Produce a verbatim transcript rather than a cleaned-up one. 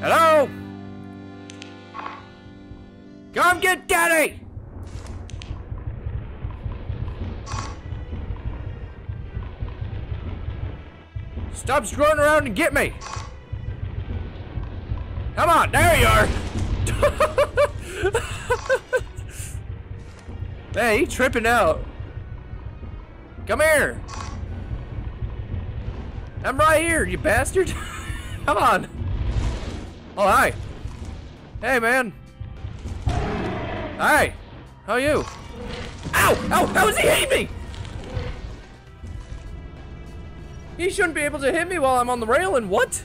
Hello? Come get Daddy! Stop screwing around and get me! Come on, there you are! Hey, he tripping out. Come here! I'm right here, you bastard! Come on! Oh, hi! Hey, man! Hi! How are you? Ow! Ow! How is he hitting me?! He shouldn't be able to hit me while I'm on the rail, and what?